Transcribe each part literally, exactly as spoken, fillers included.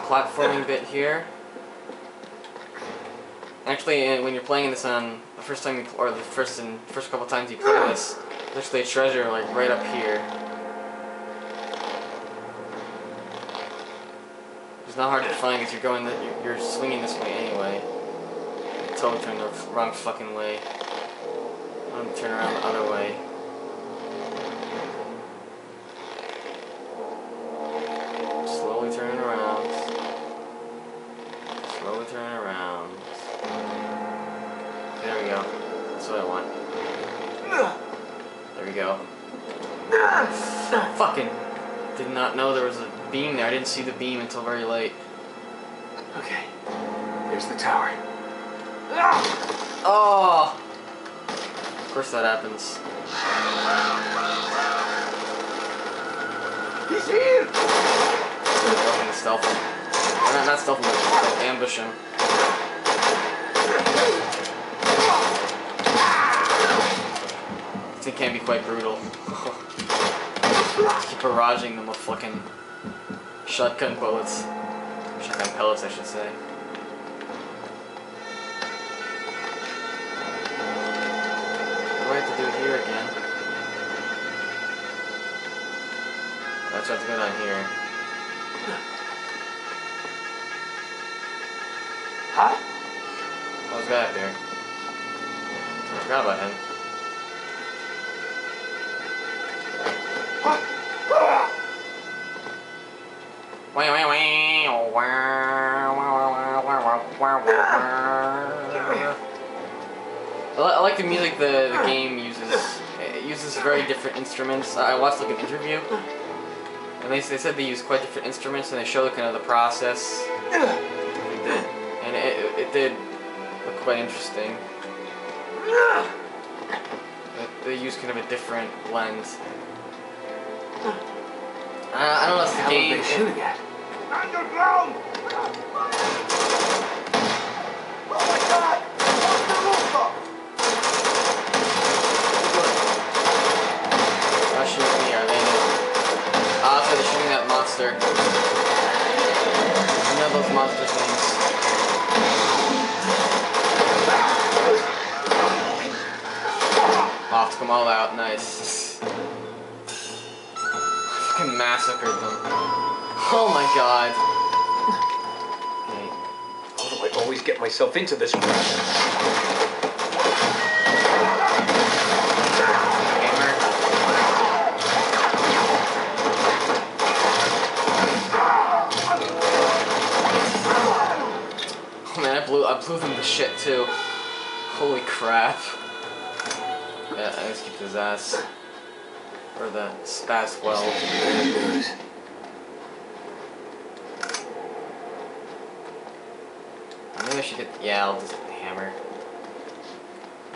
platforming bit here. Actually, when you're playing this on the first time, you, or the first and first couple times you play this, there's actually a treasure like right up here. It's not hard to find because you're going, the, you're, you're swinging this way anyway. The toad turned the wrong fucking way. I'm gonna turn around the other way. Slowly turn around. Slowly turn around. There we go. That's what I want. There we go. Fucking did not know there was a beam there. I didn't see the beam until very late. Okay. There's the tower. Oh! Of course that happens. He's here! I'm gonna stealth him. Or not, not stealth him, but ambush him. It can be quite brutal. Keep barraging them with fucking shotgun bullets. Shotgun pellets, I should say. Here again. Let's have to go down here. Huh? Oh, there's a guy up there. I forgot about him. I like the music the, the game uses. It uses very different instruments. I watched like an interview, and they, they said they use quite different instruments, and they showed kind of the process. It did. And it, it did look quite interesting. They, they use kind of a different lens. I, I don't know if the game... What the hell are they shooting at? Underground! Oh my god! Monster. You know those monster things. Wow, took them all out. Nice. Fucking massacred them. Oh my god. Okay. How do I always get myself into this crap? Gamer. I blew them to shit too. Holy crap. Yeah, I just keep his ass. Or the spaz well. Maybe I should get. Yeah, I'll just get the hammer.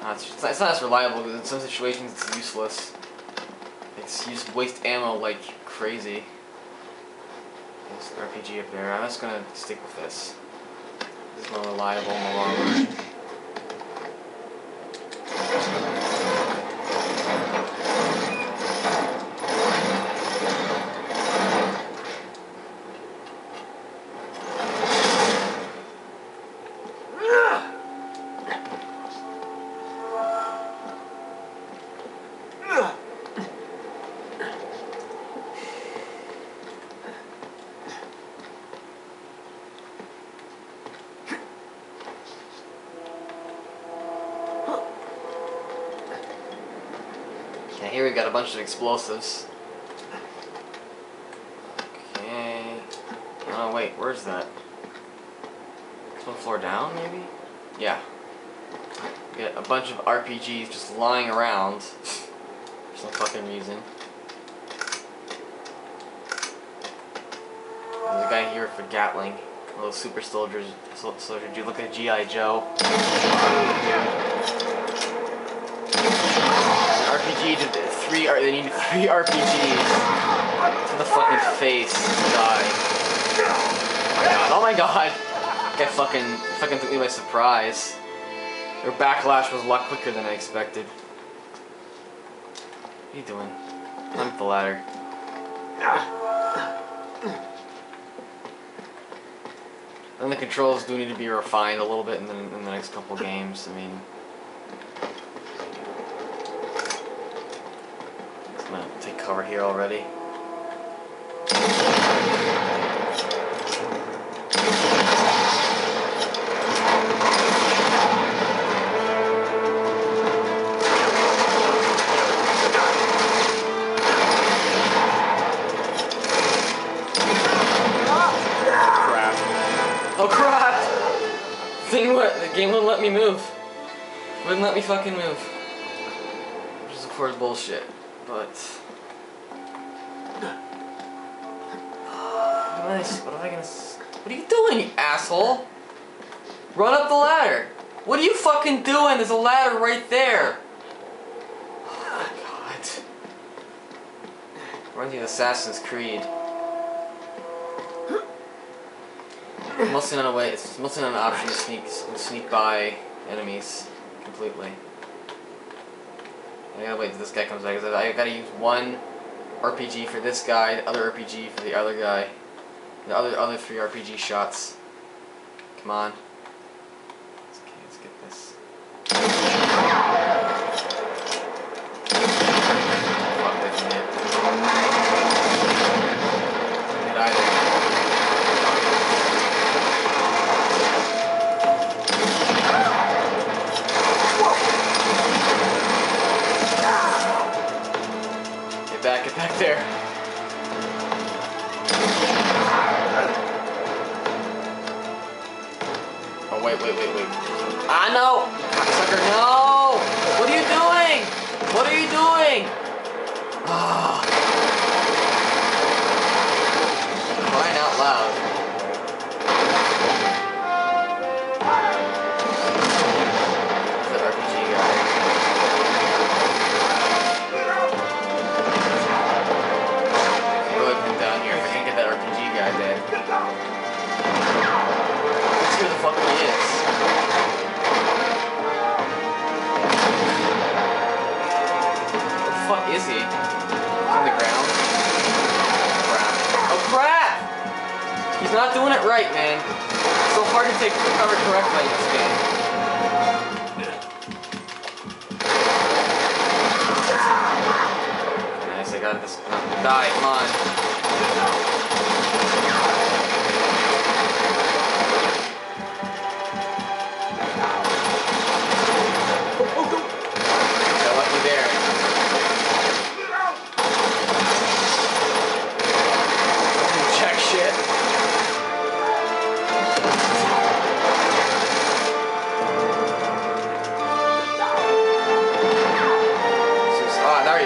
No, it's, it's, not, it's not as reliable because in some situations it's useless. It's, you just waste ammo like crazy. There's an R P G up there. I'm just gonna stick with this. It's more reliable in the long run. Here we got a bunch of explosives. Okay. Oh wait, where's that? It's one floor down, maybe? Yeah. We got a bunch of R P Gs just lying around for some fucking reason. There's a guy here for Gatling. One of those super soldiers. Soldier dude, look at G I Joe. R P G to three. They need three R P Gs to the fucking face to die. Oh my god! I oh fucking fucking took me by surprise. Their backlash was a lot quicker than I expected. What are you doing? I'm the ladder. Then the controls do need to be refined a little bit in the, in the next couple of games. I mean, I'm gonna take cover here already. Game wouldn't let me move. Wouldn't let me fucking move. Which is of course bullshit, but... Nice, what am I gonna... What are you doing, you asshole? Run up the ladder! What are you fucking doing? There's a ladder right there! Oh my god. Run you Assassin's Creed. Mostly not a way. It's mostly not an option to sneak to sneak by enemies completely. I gotta wait till this guy comes back. I gotta use one R P G for this guy, the other R P G for the other guy, the other other three R P G shots. Come on. Okay, let's get this. Fuck this shit. Did I? Get back there. Oh, wait, wait, wait, wait. Ah, no! Sucker, no! What are you doing? What are you doing? Ah. Crying out loud. Is he? He's on the ground. Crap. Oh crap! He's not doing it right, man. It's so hard to take cover correctly in this game. Nice, I got this. Die, come on. Got lucky there.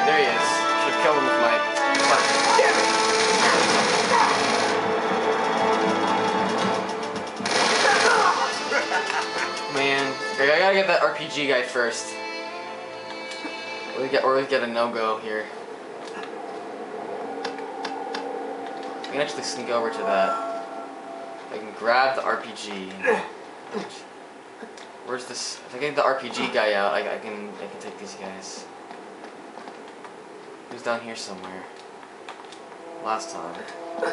There he is. Should've killed him with my... Damn it! Man, I gotta get that R P G guy first. Or we get, or we get a no-go here. We can actually sneak over to that. I can grab the R P G. Where's this? If I get the R P G guy out, I, I can I can take these guys. He was down here somewhere last time. Oh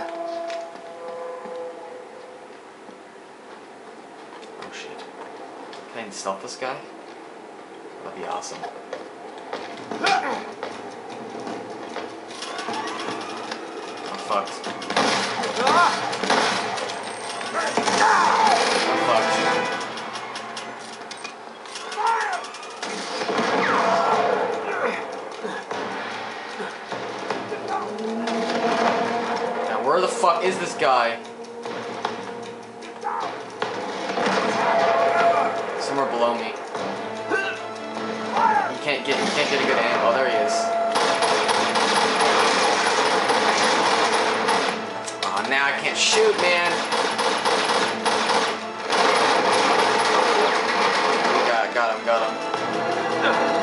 shit. Can I stealth this guy? That'd be awesome. I'm fucked. I'm fucked. Where the fuck is this guy? Somewhere below me. He can't get, he can't get a good aim. Oh, there he is. Oh, now I can't shoot, man. Got, got him, got him.